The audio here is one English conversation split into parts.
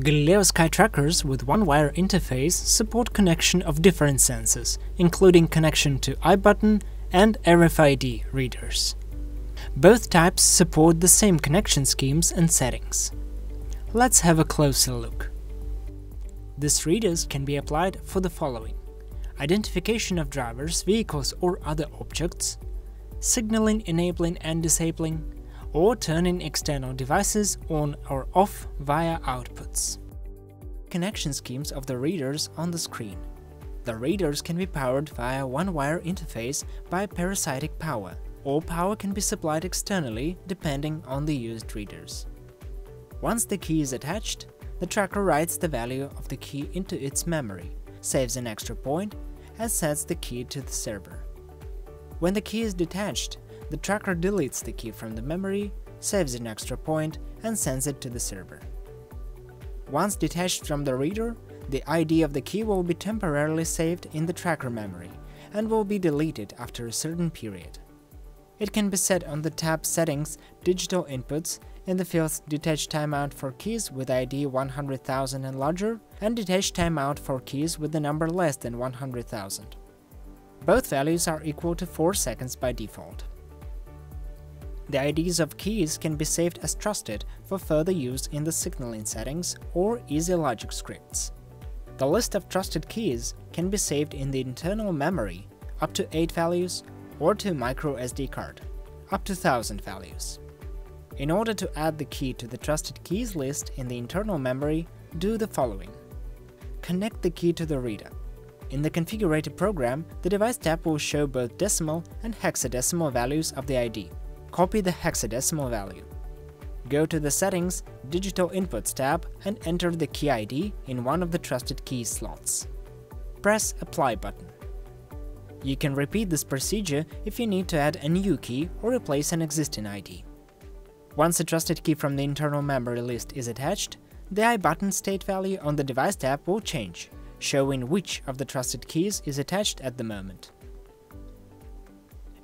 Galileo SkyTrackers with one-wire interface support connection of different sensors, including connection to iButton and RFID readers. Both types support the same connection schemes and settings. Let's have a closer look. These readers can be applied for the following: identification of drivers, vehicles or other objects, signaling, enabling and disabling, or turning external devices on or off via outputs. Connection schemes of the readers on the screen. The readers can be powered via one-wire interface by parasitic power, or power can be supplied externally depending on the used readers. Once the key is attached, the tracker writes the value of the key into its memory, saves an extra point, and sends the key to the server. When the key is detached, the tracker deletes the key from the memory, saves an extra point, and sends it to the server. Once detached from the reader, the ID of the key will be temporarily saved in the tracker memory and will be deleted after a certain period. It can be set on the tab Settings, Digital Inputs, in the fields Detach Timeout for keys with ID 100,000 and larger, and Detach Timeout for keys with the number less than 100,000. Both values are equal to 4 seconds by default. The IDs of keys can be saved as trusted for further use in the signaling settings or EasyLogic scripts. The list of trusted keys can be saved in the internal memory, up to 8 values, or to microSD card, up to 1000 values. In order to add the key to the trusted keys list in the internal memory, do the following. Connect the key to the reader. In the Configurator program, the Device tab will show both decimal and hexadecimal values of the ID. Copy the hexadecimal value. Go to the Settings, Digital Inputs tab and enter the key ID in one of the trusted key slots. Press Apply button. You can repeat this procedure if you need to add a new key or replace an existing ID. Once a trusted key from the internal memory list is attached, the iButton state value on the Device tab will change, showing which of the trusted keys is attached at the moment.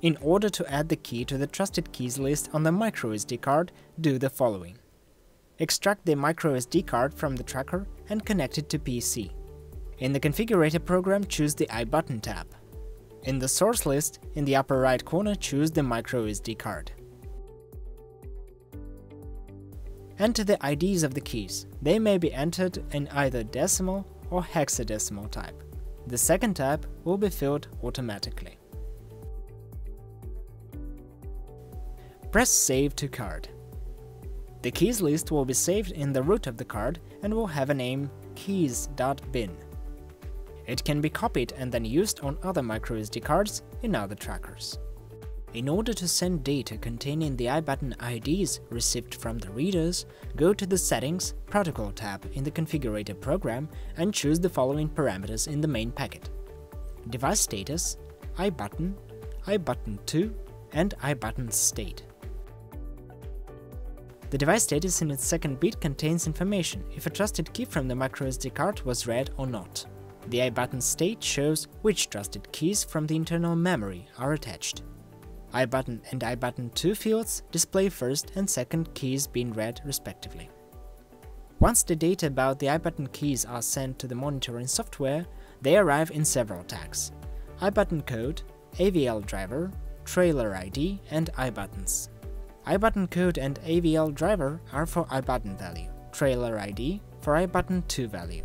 In order to add the key to the trusted keys list on the microSD card, do the following. Extract the microSD card from the tracker and connect it to PC. In the Configurator program, choose the iButton tab. In the source list, in the upper right corner, choose the microSD card. Enter the IDs of the keys. They may be entered in either decimal or hexadecimal type. The second type will be filled automatically. Press Save to Card. The keys list will be saved in the root of the card and will have a name keys.bin. It can be copied and then used on other microSD cards in other trackers. In order to send data containing the iButton IDs received from the readers, go to the Settings, Protocol tab in the Configurator program and choose the following parameters in the main packet: Device Status, iButton, iButton2, and iButton State. The device status in its second bit contains information if a trusted key from the microSD card was read or not. The iButton state shows which trusted keys from the internal memory are attached. iButton and iButton2 fields display first and second keys being read respectively. Once the data about the iButton keys are sent to the monitoring software, they arrive in several tags: iButton code, AVL driver, Trailer ID and iButtons. iButton code and AVL driver are for iButton value, Trailer ID for iButton2 value.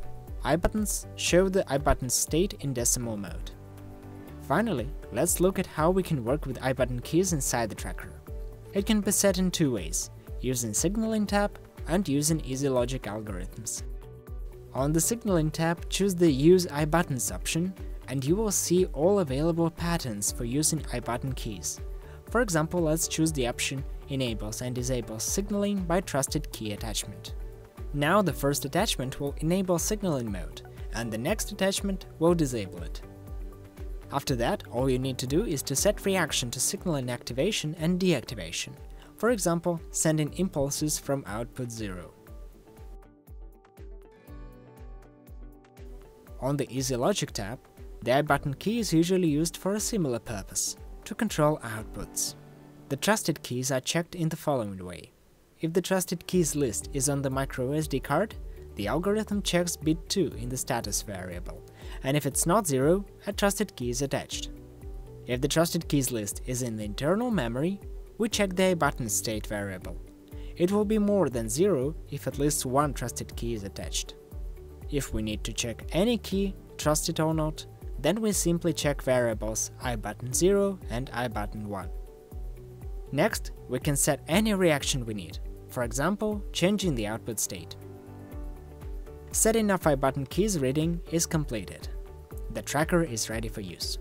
iButtons show the iButton state in decimal mode. Finally, let's look at how we can work with iButton keys inside the tracker. It can be set in two ways, using Signaling tab and using EasyLogic algorithms. On the Signaling tab, choose the Use iButtons option and you will see all available patterns for using iButton keys. For example, let's choose the option Enables and Disables Signaling by Trusted Key Attachment. Now the first attachment will enable signaling mode, and the next attachment will disable it. After that, all you need to do is to set reaction to signaling activation and deactivation, for example, sending impulses from output 0. On the EasyLogic tab, the iButton key is usually used for a similar purpose, to control outputs. The trusted keys are checked in the following way. If the trusted keys list is on the microSD card, The algorithm checks bit 2 in the status variable, and if it's not 0, a trusted key is attached. If the trusted keys list is in the internal memory, we check the iButton state variable. It will be more than 0 if at least one trusted key is attached. If we need to check any key, trusted or not, then we simply check variables iButton 0 and iButton 1. Next, we can set any reaction we need, for example, changing the output state. Setting of iButton keys reading is completed. The tracker is ready for use.